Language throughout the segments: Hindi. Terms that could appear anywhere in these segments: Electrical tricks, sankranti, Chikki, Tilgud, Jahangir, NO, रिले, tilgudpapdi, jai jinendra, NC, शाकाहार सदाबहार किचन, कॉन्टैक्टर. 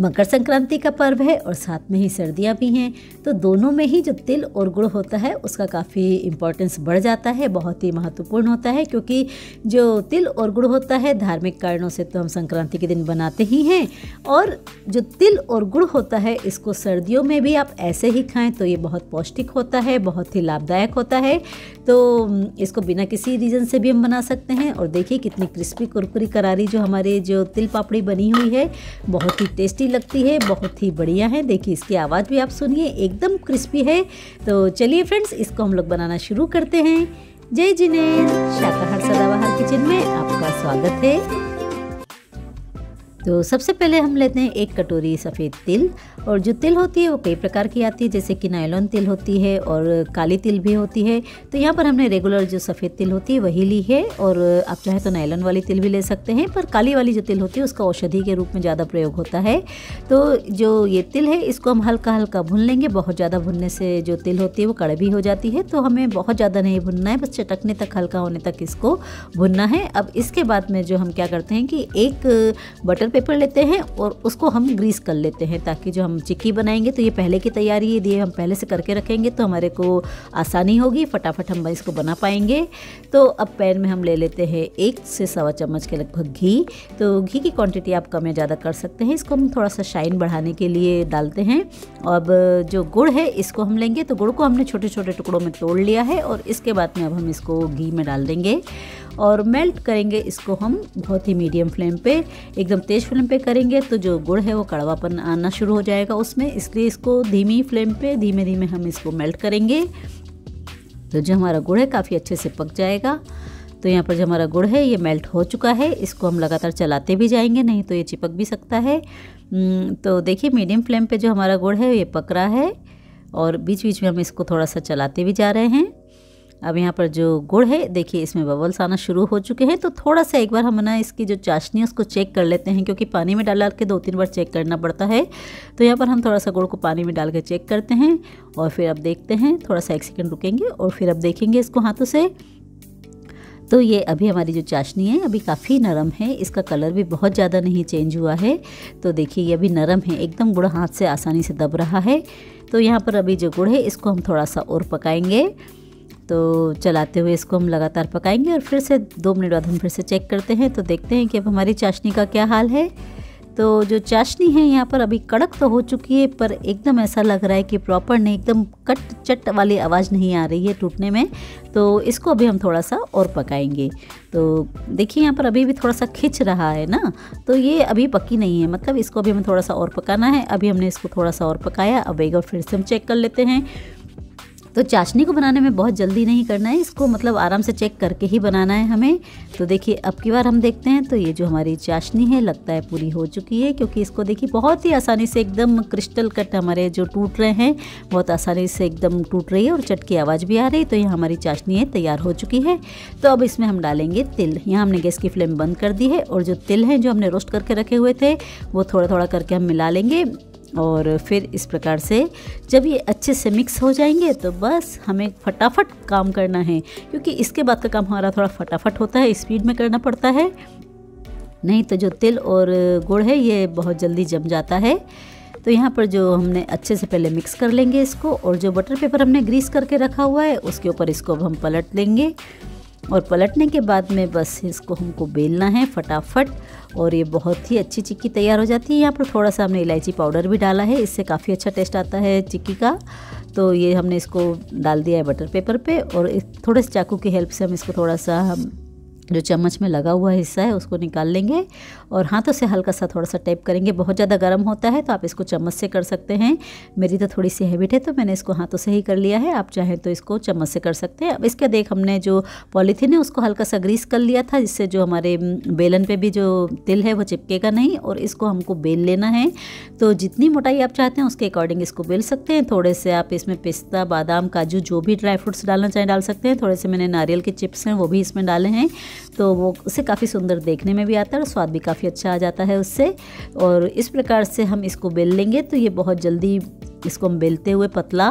मकर संक्रांति का पर्व है और साथ में ही सर्दियां भी हैं, तो दोनों में ही जो तिल और गुड़ होता है उसका काफ़ी इम्पोर्टेंस बढ़ जाता है, बहुत ही महत्वपूर्ण होता है। क्योंकि जो तिल और गुड़ होता है धार्मिक कारणों से तो हम संक्रांति के दिन बनाते ही हैं, और जो तिल और गुड़ होता है इसको सर्दियों में भी आप ऐसे ही खाएँ तो ये बहुत पौष्टिक होता है, बहुत ही लाभदायक होता है। तो इसको बिना किसी रीज़न से भी हम बना सकते हैं। और देखिए कितनी क्रिस्पी कुरकुरी करारी जो हमारे जो तिल पापड़ी बनी हुई है, बहुत ही टेस्टी लगती है, बहुत ही बढ़िया है। देखिए इसकी आवाज़ भी आप सुनिए, एकदम क्रिस्पी है। तो चलिए फ्रेंड्स, इसको हम लोग बनाना शुरू करते हैं। जय जिनेंद्र, शाकाहार सदाबहार किचन में आपका स्वागत है। तो सबसे पहले हम लेते हैं एक कटोरी सफ़ेद तिल, और जो तिल होती है वो कई प्रकार की आती है, जैसे कि नायलॉन तिल होती है और काली तिल भी होती है। तो यहाँ पर हमने रेगुलर जो सफ़ेद तिल होती है वही ली है, और आप चाहे तो नायलॉन वाली तिल भी ले सकते हैं, पर काली वाली जो तिल होती है उसका औषधि के रूप में ज़्यादा प्रयोग होता है। तो जो ये तिल है इसको हम हल्का हल्का भून लेंगे। बहुत ज़्यादा भुनने से जो तिल होती है वो कड़वी हो जाती है, तो हमें बहुत ज़्यादा नहीं भुनना है, बस चटकने तक, हल्का होने तक इसको भुनना है। अब इसके बाद में जो हम क्या करते हैं कि एक बटर पेपर लेते हैं और उसको हम ग्रीस कर लेते हैं, ताकि जो हम चिक्की बनाएंगे तो ये पहले की तैयारी है, ये हम पहले से करके रखेंगे तो हमारे को आसानी होगी, फटाफट हम इसको बना पाएंगे। तो अब पैन में हम ले लेते हैं 1 से 1.25 चम्मच के लगभग घी। तो घी की क्वांटिटी आप कम या ज़्यादा कर सकते हैं, इसको हम थोड़ा सा शाइन बढ़ाने के लिए डालते हैं। अब जो गुड़ है इसको हम लेंगे, तो गुड़ को हमने छोटे छोटे टुकड़ों में तोड़ लिया है, और इसके बाद में अब हम इसको घी में डाल देंगे और मेल्ट करेंगे इसको हम बहुत ही मीडियम फ्लेम पे, एकदम तेज़ फ्लेम पे करेंगे तो जो गुड़ है वो कड़वापन आना शुरू हो जाएगा उसमें, इसलिए इसको धीमी फ्लेम पे धीमे धीमे हम इसको मेल्ट करेंगे। तो जो हमारा गुड़ है काफ़ी अच्छे से पक जाएगा। तो यहाँ पर जो हमारा गुड़ है ये मेल्ट हो चुका है, इसको हम लगातार चलाते भी जाएंगे, नहीं तो ये चिपक भी सकता है। तो देखिए मीडियम फ्लेम पर जो हमारा गुड़ है ये पक रहा है, और बीच बीच में हम इसको थोड़ा सा चलाते भी जा रहे हैं। अब यहाँ पर जो गुड़ है देखिए इसमें बबल्स आना शुरू हो चुके हैं, तो थोड़ा सा एक बार हम ना इसकी जो चाशनी है उसको चेक कर लेते हैं, क्योंकि पानी में डाल के 2-3 बार चेक करना पड़ता है। तो यहाँ पर हम थोड़ा सा गुड़ को पानी में डाल के चेक करते हैं, और फिर अब देखते हैं, थोड़ा सा 1 सेकेंड रुकेंगे और फिर अब देखेंगे इसको हाथों से। तो ये अभी हमारी जो चाशनी है अभी काफ़ी नरम है, इसका कलर भी बहुत ज़्यादा नहीं चेंज हुआ है। तो देखिए ये अभी नरम है एकदम, गुड़ हाथ से आसानी से दब रहा है। तो यहाँ पर अभी जो गुड़ है इसको हम थोड़ा सा और पकाएंगे, तो चलाते हुए इसको हम लगातार पकाएंगे, और फिर से 2 मिनट बाद हम फिर से चेक करते हैं। तो देखते हैं कि अब हमारी चाशनी का क्या हाल है। तो जो चाशनी है यहाँ पर अभी कड़क तो हो चुकी है, पर एकदम ऐसा लग रहा है कि प्रॉपर नहीं, एकदम कट चट वाली आवाज़ नहीं आ रही है टूटने में। तो इसको अभी हम थोड़ा सा और पकाएंगे। तो देखिए यहाँ पर अभी भी थोड़ा सा खिंच रहा है ना, तो ये अभी पकी नहीं है, मतलब इसको अभी हमें थोड़ा सा और पकाना है। अभी हमने इसको थोड़ा सा और पकाया, अब एक बार फिर से हम चेक कर लेते हैं। तो चाशनी को बनाने में बहुत जल्दी नहीं करना है, इसको मतलब आराम से चेक करके ही बनाना है हमें। तो देखिए अब की बार हम देखते हैं, तो ये जो हमारी चाशनी है लगता है पूरी हो चुकी है, क्योंकि इसको देखिए बहुत ही आसानी से एकदम क्रिस्टल कट हमारे जो टूट रहे हैं बहुत आसानी से एकदम टूट रही है, और चट की आवाज़ भी आ रही। तो ये हमारी चाशनी है तैयार हो चुकी है। तो अब इसमें हम डालेंगे तिल। यहाँ हमने गैस की फ्लेम बंद कर दी है, और जो तिल हैं जो हमने रोस्ट करके रखे हुए थे वो थोड़ा थोड़ा करके हम मिला लेंगे, और फिर इस प्रकार से जब ये अच्छे से मिक्स हो जाएंगे तो बस हमें फटाफट काम करना है, क्योंकि इसके बाद का काम हमारा थोड़ा फटाफट होता है, स्पीड में करना पड़ता है, नहीं तो जो तिल और गुड़ है ये बहुत जल्दी जम जाता है। तो यहाँ पर जो हमने अच्छे से पहले मिक्स कर लेंगे इसको, और जो बटर पेपर हमने ग्रीस करके रखा हुआ है उसके ऊपर इसको अब हम पलट लेंगे, और पलटने के बाद में बस इसको हमको बेलना है फटाफट, और ये बहुत ही अच्छी चिक्की तैयार हो जाती है। यहाँ पर थोड़ा सा हमने इलायची पाउडर भी डाला है, इससे काफ़ी अच्छा टेस्ट आता है चिक्की का। तो ये हमने इसको डाल दिया है बटर पेपर पे, और थोड़े से चाकू की हेल्प से हम इसको थोड़ा सा, हम जो चम्मच में लगा हुआ हिस्सा है उसको निकाल लेंगे, और हाथों से हल्का सा थोड़ा सा टैप करेंगे। बहुत ज़्यादा गर्म होता है तो आप इसको चम्मच से कर सकते हैं, मेरी तो थोड़ी सी हैबिट है तो मैंने इसको हाथों से ही कर लिया है, आप चाहें तो इसको चम्मच से कर सकते हैं। अब इसका देख हमने जो पॉलीथीन है उसको हल्का सा ग्रीस कर लिया था, जिससे जो हमारे बेलन पे भी जो तिल है वो चिपकेगा नहीं, और इसको हमको बेल लेना है। तो जितनी मोटाई आप चाहते हैं उसके अकॉर्डिंग इसको बेल सकते हैं। थोड़े से आप इसमें पिस्ता, बादाम, काजू जो भी ड्राई फ्रूट्स डालना चाहें डाल सकते हैं। थोड़े से मैंने नारियल के चिप्स हैं वो भी इसमें डाले हैं, तो वो उससे काफ़ी सुंदर देखने में भी आता है और स्वाद भी काफ़ी अच्छा आ जाता है उससे। और इस प्रकार से हम इसको बेल लेंगे, तो ये बहुत जल्दी इसको हम बेलते हुए पतला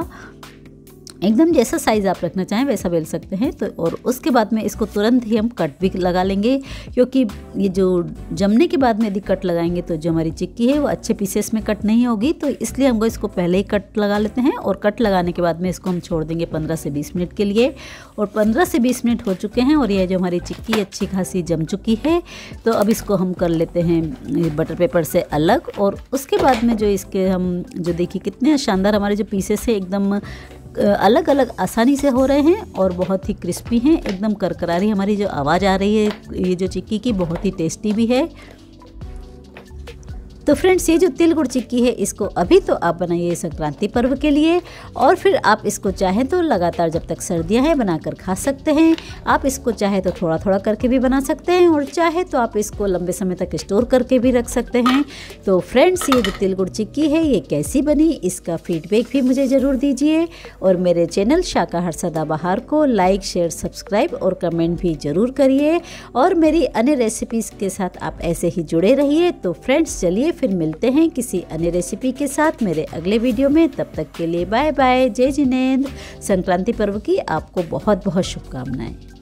एकदम जैसा साइज़ आप रखना चाहें वैसा बेल सकते हैं। तो और उसके बाद में इसको तुरंत ही हम कट भी लगा लेंगे, क्योंकि ये जो जमने के बाद में यदि कट लगाएंगे तो जो हमारी चिक्की है वो अच्छे पीसेस में कट नहीं होगी, तो इसलिए हमको इसको पहले ही कट लगा लेते हैं। और कट लगाने के बाद में इसको हम छोड़ देंगे 15 से 20 मिनट के लिए। और 15 से 20 मिनट हो चुके हैं और यह जो हमारी चिक्की अच्छी खासी जम चुकी है। तो अब इसको हम कर लेते हैं बटर पेपर से अलग। और उसके बाद में जो इसके हम जो देखिए कितने शानदार हमारे जो पीसेस है एकदम अलग अलग आसानी से हो रहे हैं और बहुत ही क्रिस्पी हैं, एकदम करकरारी हमारी जो आवाज़ आ रही है ये जो चिक्की की बहुत ही टेस्टी भी है। तो फ्रेंड्स ये जो तिलगुड़ चिक्की है इसको अभी तो आप बनाइए संक्रांति पर्व के लिए, और फिर आप इसको चाहें तो लगातार जब तक सर्दियां हैं बनाकर खा सकते हैं। आप इसको चाहे तो थोड़ा थोड़ा करके भी बना सकते हैं और चाहे तो आप इसको लंबे समय तक स्टोर करके भी रख सकते हैं। तो फ्रेंड्स ये जो तिलगुड़ चिक्की है ये कैसी बनी इसका फीडबैक भी मुझे ज़रूर दीजिए, और मेरे चैनल शाकाहार सदाबहार को लाइक शेयर सब्सक्राइब और कमेंट भी ज़रूर करिए, और मेरी अन्य रेसिपीज़ के साथ आप ऐसे ही जुड़े रहिए। तो फ्रेंड्स चलिए फिर मिलते हैं किसी अन्य रेसिपी के साथ मेरे अगले वीडियो में। तब तक के लिए बाय बाय, जय जिनेंद्र। संक्रांति पर्व की आपको बहुत बहुत शुभकामनाएं।